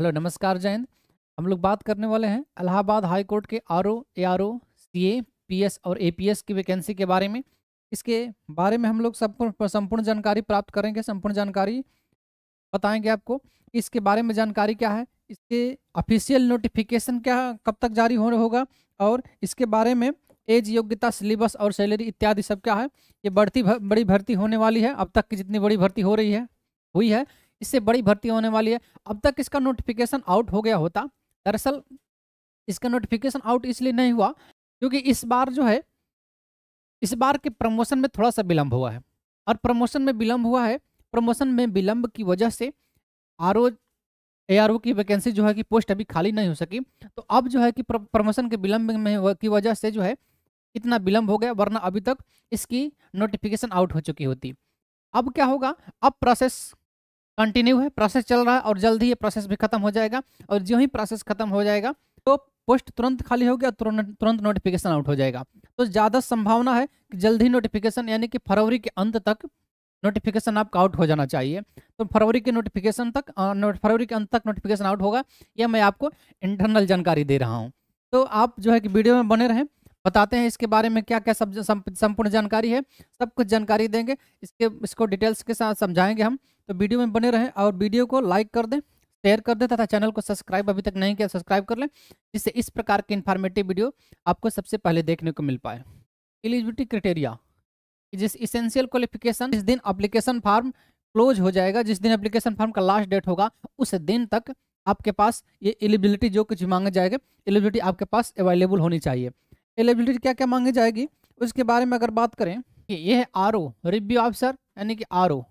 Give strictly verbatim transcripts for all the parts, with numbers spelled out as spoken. Hello नमस्कार जय हिंद। हम लोग बात करने वाले हैं इलाहाबाद हाई कोर्ट के आरओ, एआरओ, सीए, पीएस और एपीएस की वैकेंसी के बारे में। इसके बारे में हम लोग सबको संपूर्ण जानकारी प्राप्त करेंगे, संपूर्ण जानकारी बताएंगे आपको। इसके बारे में जानकारी क्या है, इसके ऑफिशियल नोटिफिकेशन क्या कब तक जारी हो होगा और इसके बारे में एज, योग्यता, सिलेबस और सैलरी इत्यादि सब क्या है। ये बढ़ती भर, बड़ी भर्ती होने वाली है। अब तक की जितनी बड़ी भर्ती हो रही है हुई है इससे बड़ी भर्ती होने वाली है। अब तक इसका नोटिफिकेशन आउट हो गया होता। दरअसल इसका नोटिफिकेशन आउट इसलिए नहीं हुआ क्योंकि इस बार जो है इस बार के प्रमोशन में थोड़ा सा विलम्ब हुआ है और प्रमोशन में विलम्ब हुआ है प्रमोशन में विलम्ब की वजह से आरओ, एआरओ की वैकेंसी जो है कि पोस्ट अभी खाली नहीं हो सकी। तो अब जो है कि प्रमोशन के विलम्ब में की वजह से जो है इतना विलम्ब हो गया, वरना अभी तक इसकी नोटिफिकेशन आउट हो चुकी होती। अब क्या होगा, अब प्रोसेस कंटिन्यू है, प्रोसेस चल रहा है और जल्द ही ये प्रोसेस भी खत्म हो जाएगा। और जो ही प्रोसेस खत्म हो जाएगा तो पोस्ट तुरंत खाली होगी और तुरंत तुरंत नोटिफिकेशन आउट हो जाएगा। तो ज़्यादा संभावना है कि जल्द ही नोटिफिकेशन यानी कि फरवरी के अंत तक नोटिफिकेशन आपका आउट हो जाना चाहिए। तो फरवरी के नोटिफिकेशन तक फरवरी के अंत तक नोटिफिकेशन आउट होगा। यह मैं आपको इंटरनल जानकारी दे रहा हूँ। तो आप जो है कि वीडियो में बने रहें, बताते हैं इसके बारे में क्या क्या सब संपूर्ण जानकारी है, सब कुछ जानकारी देंगे, इसके इसको डिटेल्स के साथ समझाएंगे हम। तो वीडियो में बने रहें और वीडियो को लाइक कर दें, शेयर कर दें तथा चैनल को सब्सक्राइब अभी तक नहीं किया सब्सक्राइब कर लें, जिससे इस प्रकार के इन्फॉर्मेटिव वीडियो आपको सबसे पहले देखने को मिल पाए। एलिजिबिलिटी क्राइटेरिया, जिस इसेंशियल क्वालिफिकेशन जिस दिन एप्लीकेशन फॉर्म क्लोज हो जाएगा, जिस दिन एप्लीकेशन फॉर्म का लास्ट डेट होगा, उस दिन तक आपके पास ये एलिजिबिलिटी जो कुछ मांगा जाएगा, एलिजिबिलिटी आपके पास अवेलेबल होनी चाहिए। एलिजिबिलिटी क्या क्या मांगी जाएगी उसके बारे में अगर बात करें कि यह है आरओ रिव्यू ऑफिसर यानी कि आरओ।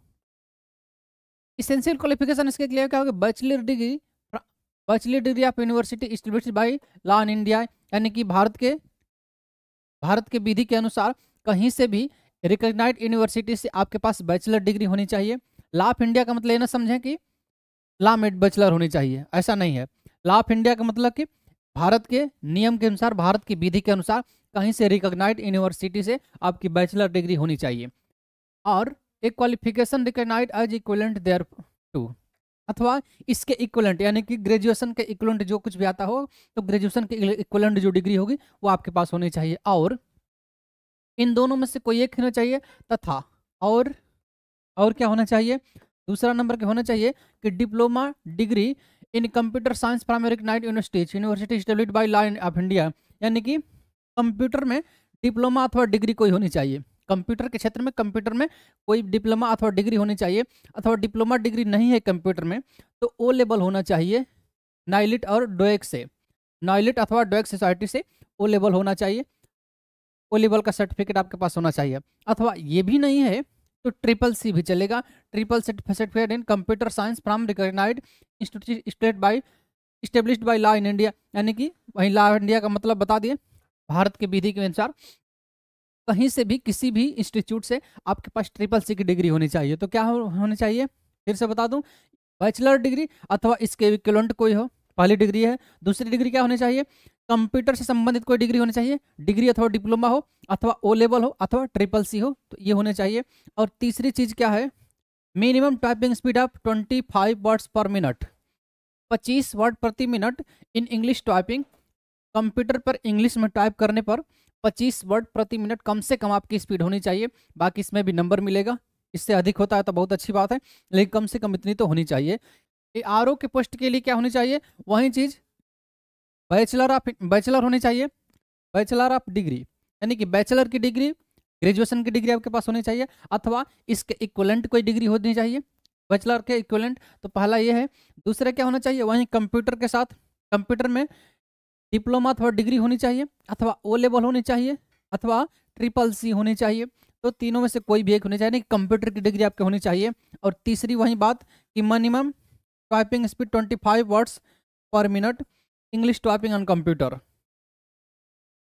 इसेंशियल क्वालिफिकेशन इसके लिए क्या होगा, bachelor degree bachelor degree of university established by law in India यानी कि भारत के भारत के विधि के अनुसार कहीं से भी रिकॉग्नाइज्ड यूनिवर्सिटी से आपके पास बैचलर डिग्री होनी चाहिए। लॉ ऑफ इंडिया का मतलब ये ना समझें कि लॉ में बैचलर होनी चाहिए, ऐसा नहीं है। लॉ ऑफ इंडिया का मतलब कि भारत के नियम के अनुसार, भारत की विधि के अनुसार कहीं से रिकॉग्नाइज्ड यूनिवर्सिटी से आपकी बैचलर डिग्री होनी चाहिए। और एक qualification recognised as equivalent thereto अथवा इसके इक्विवेलेंट यानी कि ग्रेजुएशन के इक्विवेलेंट जो कुछ भी आता हो, तो ग्रेजुएशन के इक्विवेलेंट जो डिग्री होगी वो आपके पास होनी चाहिए और इन दोनों में से कोई एक होना चाहिए तथा और और क्या होना चाहिए, दूसरा नंबर के होना चाहिए कि diploma degree in computer science from recognised university university established by law of India यानी कि कंप्यूटर में डिप्लोमा अथवा डिग्री कोई होनी चाहिए। कंप्यूटर के क्षेत्र में कंप्यूटर में कोई डिप्लोमा अथवा डिग्री होनी चाहिए अथवा डिप्लोमा डिग्री नहीं है कंप्यूटर में तो ओ लेवल होना चाहिए नायलिट और डोएक्स से, नायलिट अथवा डोएक्स सोसाइटी से ओ लेवल होना चाहिए। ओ लेवल का सर्टिफिकेट आपके पास होना चाहिए अथवा ये भी नहीं है तो ट्रिपल सी भी चलेगा, triple certificate in computer science from recognised institute state by established by law in India यानी कि वही लॉ ऑफ इंडिया का मतलब बता दिए, भारत के विधि के अनुसार कहीं से भी किसी भी इंस्टीट्यूट से आपके पास ट्रिपल सी की डिग्री होनी चाहिए। तो क्या होनी चाहिए, फिर से बता दूं, बैचलर डिग्री अथवा इसके इक्विवेलेंट कोई हो, पहली डिग्री है। दूसरी डिग्री क्या होनी चाहिए, कंप्यूटर से संबंधित कोई डिग्री होनी चाहिए, डिग्री अथवा डिप्लोमा हो अथवा ओ लेवल हो अथवा ट्रिपल सी हो, तो ये होने चाहिए। और तीसरी चीज़ क्या है, minimum typing speed of twenty five words per minute, पच्चीस वर्ड प्रति minute in English typing, computer पर इंग्लिश में टाइप करने पर पच्चीस वर्ड प्रति मिनट कम से कम आपकी स्पीड होनी चाहिए। बाकी इसमें भी नंबर मिलेगा, इससे अधिक होता है तो बहुत अच्छी बात है, लेकिन कम से कम इतनी तो होनी चाहिए। ए आर ओ के पोस्ट के लिए क्या होनी चाहिए, वही चीज़ बैचलर ऑफ बैचलर होनी चाहिए, बैचलर ऑफ डिग्री यानी कि बैचलर की डिग्री, ग्रेजुएशन की डिग्री आपके पास होनी चाहिए अथवा इसके इक्विवेलेंट कोई डिग्री होनी चाहिए, बैचलर के इक्विवेलेंट। तो पहला ये है। दूसरा क्या होना चाहिए, वहीं कंप्यूटर के साथ कंप्यूटर में डिप्लोमा अथवा डिग्री होनी चाहिए अथवा ओ लेवल होनी चाहिए अथवा ट्रिपल सी होनी चाहिए, तो तीनों में से कोई भी एक होनी चाहिए, कंप्यूटर की डिग्री आपके होनी चाहिए। और तीसरी वही बात कि minimum typing speed twenty five words per minute English typing on computer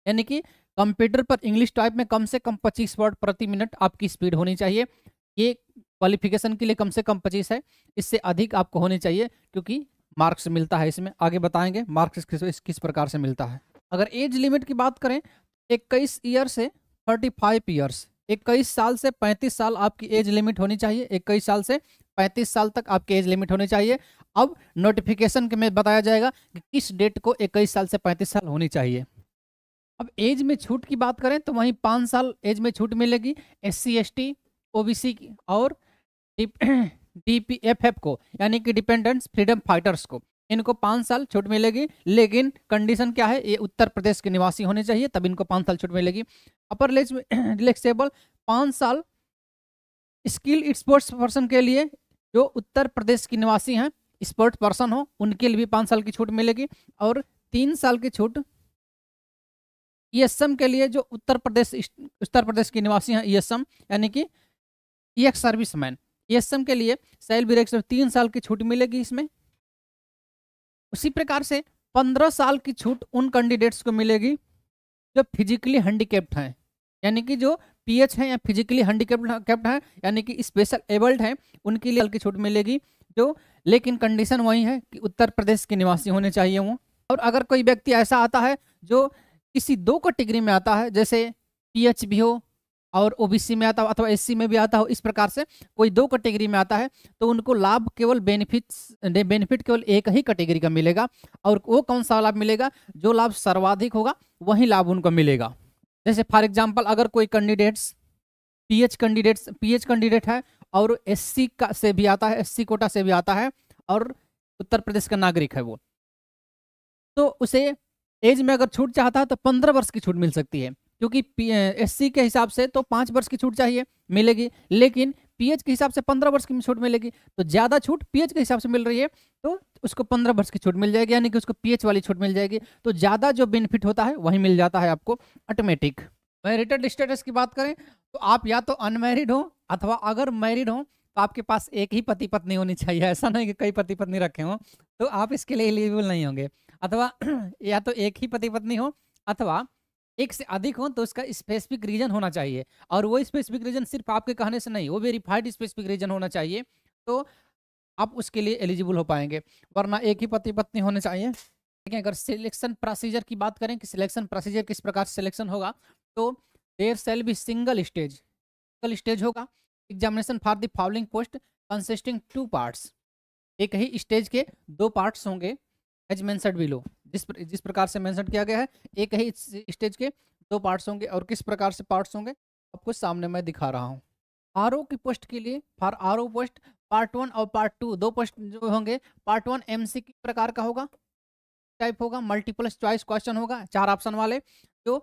यानी कि कंप्यूटर पर इंग्लिश टाइप में कम से कम पच्चीस वर्ड प्रति मिनट आपकी स्पीड होनी चाहिए। ये क्वालिफिकेशन के लिए कम से कम पच्चीस है, इससे अधिक आपको होनी चाहिए क्योंकि मार्क्स मिलता है इसमें, आगे बताएंगे मार्क्स किस किस प्रकार से मिलता है। अगर एज लिमिट की बात करें इक्कीस ईयर से पैंतीस ईयर्स इक्कीस साल से पैंतीस साल आपकी एज लिमिट होनी चाहिए। इक्कीस साल से पैंतीस साल तक आपकी एज लिमिट होनी चाहिए। अब नोटिफिकेशन के में बताया जाएगा कि किस डेट को इक्कीस साल से पैंतीस साल होनी चाहिए। अब एज में छूट की बात करें तो वहीं पाँच साल एज में छूट मिलेगी S C S T O B C और डी पी एफ एफ को, यानी कि डिपेंडेंट्स फ्रीडम फाइटर्स को, इनको पाँच साल छूट मिलेगी। लेकिन कंडीशन क्या है, ये उत्तर प्रदेश के निवासी होने चाहिए तब इनको पाँच साल छूट मिलेगी। अपर रिलैक्सेबल पाँच साल स्किल स्पोर्ट्स पर्सन के लिए, जो उत्तर प्रदेश के निवासी हैं स्पोर्ट्स पर्सन हो, उनके लिए भी पाँच साल की छूट मिलेगी। और तीन साल की छूट ईएसएम के लिए, जो उत्तर प्रदेश उत्तर प्रदेश के निवासी हैं ईएसएम यानी कि एक्स सर्विसमैन, ईएसएम के लिए सेल ब्रेक तीन साल की छूट मिलेगी इसमें। उसी प्रकार से पंद्रह साल की छूट उन कैंडिडेट्स को मिलेगी जो फिजिकली हैंडीकैप्ड हैं, यानी कि जो पीएच हैं या फिजिकली हैंडीकैप्ड हैं यानी कि स्पेशल एबल्ड हैं, उनके लिए की छूट मिलेगी। जो लेकिन कंडीशन वही है कि उत्तर प्रदेश के निवासी होने चाहिए वो। और अगर कोई व्यक्ति ऐसा आता है जो किसी दो कैटेगरी में आता है, जैसे पीएच भी हो और ओबीसी में आता हो अथवा एससी में भी आता हो, इस प्रकार से कोई दो कैटेगरी में आता है तो उनको लाभ केवल बेनिफिट्स बेनिफिट केवल एक ही कैटेगरी का मिलेगा। और वो कौन सा लाभ मिलेगा, जो लाभ सर्वाधिक होगा वही लाभ उनको मिलेगा। जैसे फॉर एग्जांपल अगर कोई candidates PH candidates PH candidate है और एससी का से भी आता है, एससी कोटा से भी आता है और उत्तर प्रदेश का नागरिक है वो, तो उसे एज में अगर छूट चाहता है तो पंद्रह वर्ष की छूट मिल सकती है, क्योंकि एससी के हिसाब से तो पाँच वर्ष की छूट चाहिए मिलेगी, लेकिन पीएच के हिसाब से पंद्रह वर्ष की छूट मिलेगी। तो ज़्यादा छूट पीएच के हिसाब से मिल रही है तो उसको पंद्रह वर्ष की छूट मिल जाएगी, यानी कि उसको पीएच वाली छूट मिल जाएगी। तो ज़्यादा जो बेनिफिट होता है वही मिल जाता है आपको ऑटोमेटिक। मैरिटल स्टेटस की बात करें तो आप या तो अनमैरिड हो अथवा अगर मैरिड हो तो आपके पास एक ही पति पत्नी होनी चाहिए। ऐसा नहीं कि कई पति पत्नी रखे हों तो आप इसके लिए एलिजिबल नहीं होंगे। अथवा या तो एक ही पति पत्नी हो अथवा एक से अधिक हो, तो उसका स्पेसिफिक रीजन होना चाहिए। और वो स्पेसिफिक रीजन सिर्फ आपके कहने से नहीं, वो वेरीफाइड स्पेसिफिक रीजन होना चाहिए, तो आप उसके लिए एलिजिबल हो पाएंगे, वरना एक ही पति पत्नी होने चाहिए। लेकिन अगर सिलेक्शन प्रोसीजर की बात करें कि सिलेक्शन प्रोसीजर किस प्रकार से सिलेक्शन होगा, तो there shall be single stage single stage होगा examination for the following post consisting two parts. एक ही स्टेज के दो पार्ट्स होंगे एज मेंशन्ड बिलो, जिस जिस प्रकार से मेंशन किया गया है एक ही स्टेज के दो पार्ट्स होंगे। और किस प्रकार से पार्ट्स होंगे आपको सामने मैं दिखा रहा हूँ। आरओ की पोस्ट के लिए for RO post part one और पार्ट टू दो पोस्ट जो होंगे, पार्ट वन एमसी किस प्रकार का होगा टाइप होगा, मल्टीपल चॉइस क्वेश्चन होगा चार ऑप्शन वाले, जो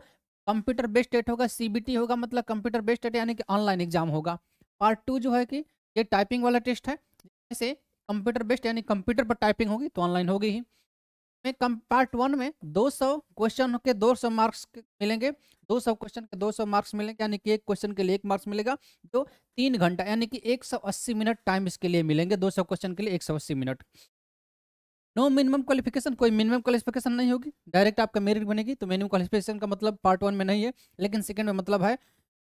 कंप्यूटर बेस्ड टेट होगा, सीबीटी होगा मतलब कंप्यूटर बेस्ड टेट यानी कि ऑनलाइन एग्जाम होगा। पार्ट टू जो है कि ये टाइपिंग वाला टेस्ट है, जैसे कंप्यूटर बेस्ड यानी कंप्यूटर पर टाइपिंग होगी तो ऑनलाइन होगी ही। में पार्ट वन में दो सौ क्वेश्चन के दो सौ मार्क्स मिलेंगे, दो सौ क्वेश्चन के दो सौ मार्क्स मिलेंगे यानी कि एक क्वेश्चन के लिए एक मार्क्स मिलेगा, जो तीन घंटा यानी कि एक सौ अस्सी मिनट टाइम इसके लिए मिलेंगे, दो सौ क्वेश्चन के लिए एक सौ अस्सी मिनट। नो मिनिमम क्वालिफिकेशन, कोई मिनिमम क्वालिफिकेशन नहीं होगी, डायरेक्ट आपका मेरिट बनेगी। तो मिनिमम क्वालिफिकेशन का मतलब पार्ट वन में नहीं है, लेकिन सेकेंड में मतलब है।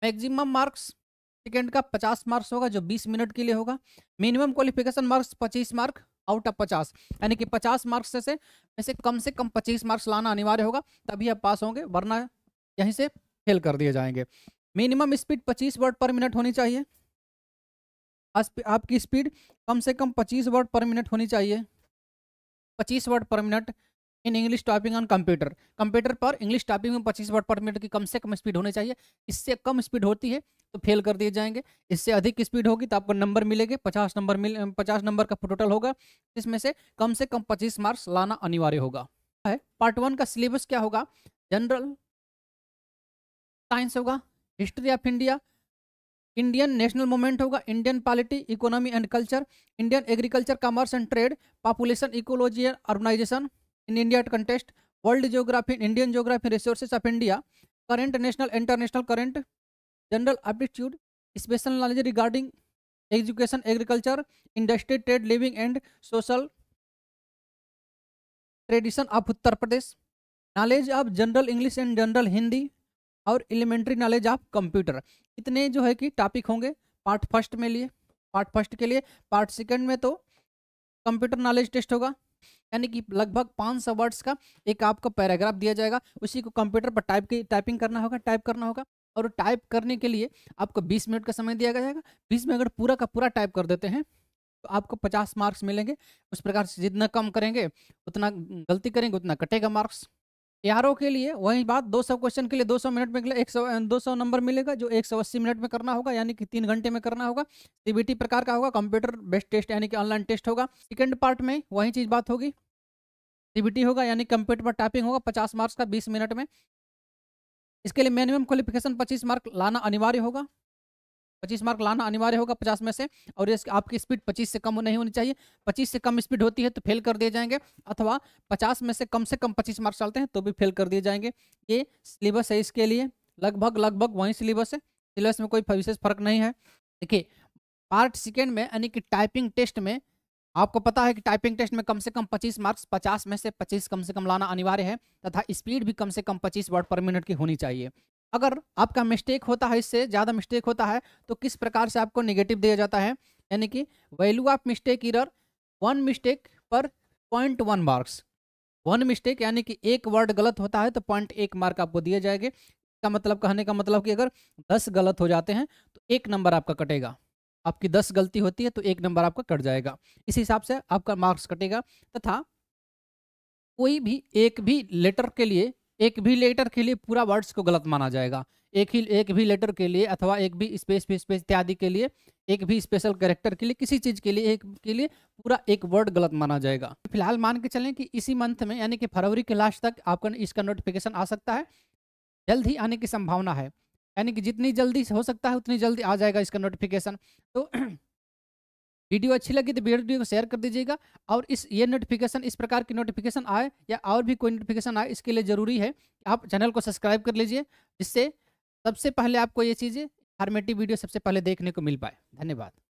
मैक्सिमम मार्क्स सेकेंड का पचास मार्क्स होगा जो बीस मिनट के लिए होगा। मिनिमम क्वालिफिकेशन मार्क्स पच्चीस मार्क आउट ऑफ पचास, यानी कि पचास मार्क्स से में से कम से कम पच्चीस मार्क्स लाना अनिवार्य होगा तभी आप पास होंगे, वरना यहीं से फेल कर दिए जाएंगे। मिनिमम स्पीड पच्चीस वर्ड पर मिनट होनी चाहिए, आपकी स्पीड कम से कम पच्चीस वर्ड पर मिनट होनी चाहिए, पच्चीस word per minute in English typing on computer. Computer पर इंग्लिश टाइपिंग में पच्चीस वर्ड पर मिनट की कम से कम स्पीड होनी चाहिए, इससे कम स्पीड होती है तो फेल कर दिए जाएंगे। इससे अधिक स्पीड होगी तो आपको नंबर मिलेंगे, पचास नंबर मिल पचास नंबर का टोटल होगा, इसमें से कम से कम पच्चीस मार्क्स लाना अनिवार्य होगा। पार्ट वन का सिलेबस क्या होगा, जनरल साइंस होगा, history of India, Indian national movement होगा, Indian polity, economy and culture, Indian agriculture, commerce and trade, population, ecology and urbanisation in India contest, world geography, Indian geography, resources of India, current national international current, general aptitude, special knowledge regarding education, agriculture, industry, trade, living and social tradition of Uttar Pradesh, knowledge of general English and general Hindi, और elementary knowledge of computer. इतने जो है कि topic होंगे part first में लिए part first के लिए। पार्ट सेकेंड में तो कंप्यूटर नॉलेज टेस्ट होगा, यानी कि लगभग पाँच सौ वर्ड्स का एक आपको पैराग्राफ दिया जाएगा, उसी को कंप्यूटर पर टाइप की टाइपिंग करना होगा टाइप करना होगा और टाइप करने के लिए आपको बीस मिनट का समय दिया जाएगा। बीस में अगर पूरा का पूरा टाइप कर देते हैं तो आपको पचास मार्क्स मिलेंगे। उस प्रकार से जितना कम करेंगे उतना गलती करेंगे उतना कटेगा मार्क्स। आरओ के लिए वही बात, दो सौ क्वेश्चन के लिए दो सौ मिनट में एक सौ दो सौ नंबर मिलेगा जो एक सौ अस्सी मिनट में करना होगा, यानी कि तीन घंटे में करना होगा। सीबीटी प्रकार का होगा, कंप्यूटर बेस्ड टेस्ट यानी कि ऑनलाइन टेस्ट होगा। सेकंड पार्ट में वही चीज़ बात होगी, सीबीटी होगा यानी कंप्यूटर पर टाइपिंग होगा, पचास मार्क्स का बीस मिनट में। इसके लिए मिनिमम क्वालिफिकेशन पच्चीस मार्क लाना अनिवार्य होगा, पच्चीस मार्क लाना अनिवार्य होगा पचास में से। और ये आपकी स्पीड पच्चीस से कम नहीं होनी चाहिए, पच्चीस से कम स्पीड होती है तो फेल कर दिए जाएंगे, अथवा पचास में से कम से कम पच्चीस मार्क्स डालते हैं तो भी फेल कर दिए जाएंगे। ये सिलेबस है, इसके लिए लगभग लगभग वही सिलेबस है, सिलेबस में कोई विशेष फर्क नहीं है। देखिए पार्ट सेकेंड में यानी कि टाइपिंग टेस्ट में आपको पता है कि टाइपिंग टेस्ट में कम से कम पच्चीस मार्क्स, पचास में से पच्चीस कम से कम लाना अनिवार्य है, तथा स्पीड भी कम से कम पच्चीस वर्ड पर मिनट की होनी चाहिए। अगर आपका मिस्टेक होता है, इससे ज़्यादा मिस्टेक होता है तो किस प्रकार से आपको नेगेटिव दिया जाता है, यानी कि value of mistake error one mistake per point one marks. One mistake यानी कि एक वर्ड गलत होता है तो पॉइंट एक मार्क आपको दिए जाएंगे। इसका मतलब कहने का मतलब कि अगर दस गलत हो जाते हैं तो एक नंबर आपका कटेगा। आपकी दस गलती होती है तो एक नंबर आपका कट जाएगा, इस हिसाब से आपका मार्क्स कटेगा। तथा कोई भी एक भी लेटर के लिए एक भी लेटर के लिए पूरा वर्ड्स को गलत माना जाएगा। एक ही एक भी लेटर के लिए अथवा एक भी स्पेस भी स्पेस इत्यादि के लिए, एक भी स्पेशल कैरेक्टर के लिए, किसी चीज़ के लिए एक के लिए पूरा एक वर्ड गलत माना जाएगा। फिलहाल मान के चलें कि इसी मंथ में यानी कि फरवरी के लास्ट तक आपका इसका नोटिफिकेशन आ सकता है, जल्द ही आने की संभावना है, यानी कि जितनी जल्दी हो सकता है उतनी जल्दी आ जाएगा इसका नोटिफिकेशन। तो वीडियो अच्छी लगी तो वीडियो को शेयर कर दीजिएगा। और इस ये नोटिफिकेशन इस प्रकार की नोटिफिकेशन आए या और भी कोई नोटिफिकेशन आए, इसके लिए ज़रूरी है कि आप चैनल को सब्सक्राइब कर लीजिए, जिससे सबसे पहले आपको ये चीज़ें इंफॉर्मेटिव वीडियो सबसे पहले देखने को मिल पाए। धन्यवाद।